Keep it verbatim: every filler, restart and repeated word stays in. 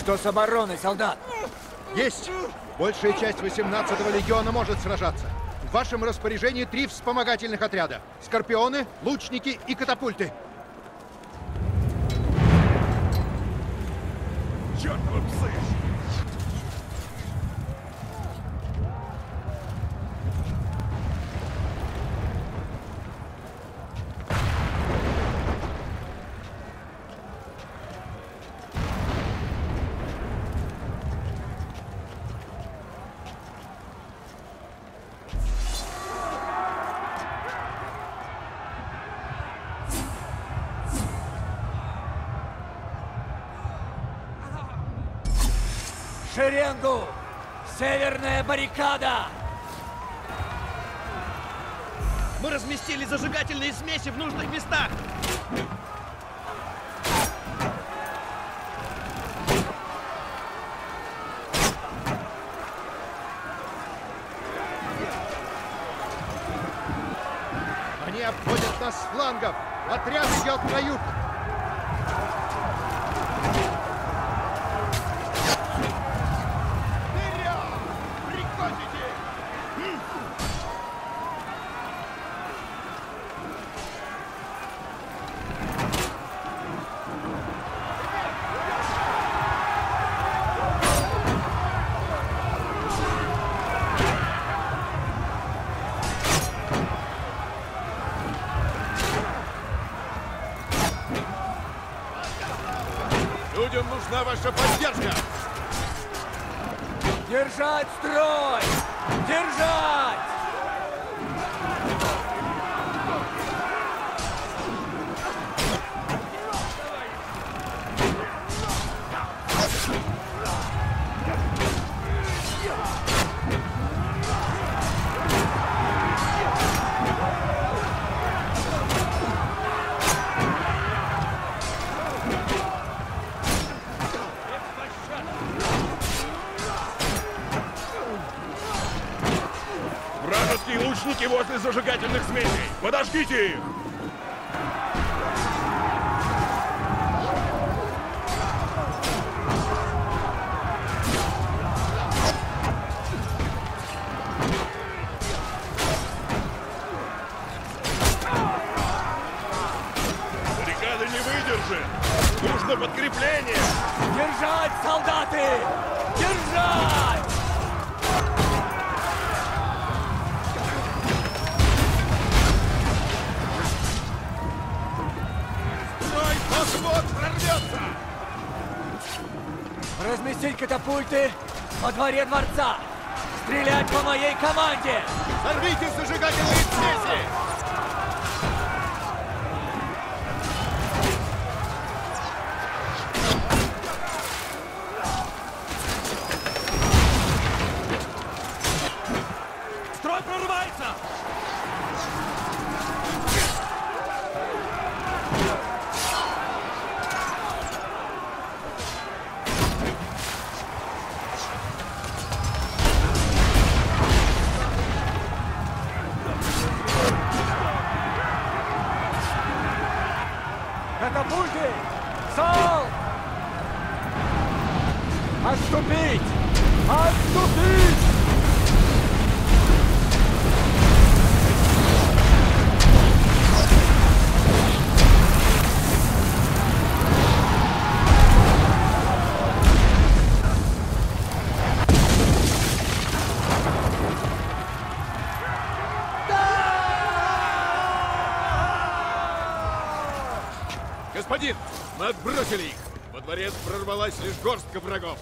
Что с обороной, солдат? Есть! Большая часть восемнадцатого легиона может сражаться. В вашем распоряжении три вспомогательных отряда. Скорпионы, лучники и катапульты. Черт вы псы! Керенгу! Северная баррикада! Мы разместили зажигательные смеси в нужных местах! Они обходят нас с флангов! Отряд идет на юг! Людям нужна ваша поддержка! Держать строй! Держать! Лучники возле зажигательных смесей! Подождите их! Баррикады не выдержит! Нужно подкрепление! Держать, солдаты! Держать! Вот прорвется! Разместить катапульты во дворе дворца! Стрелять по моей команде! Сорвите зажигательные смеси! Строй прорывается! Катапульты! Сал! Отступить! Отступить! Господин, мы отбросили их. Во дворец прорвалась лишь горстка врагов.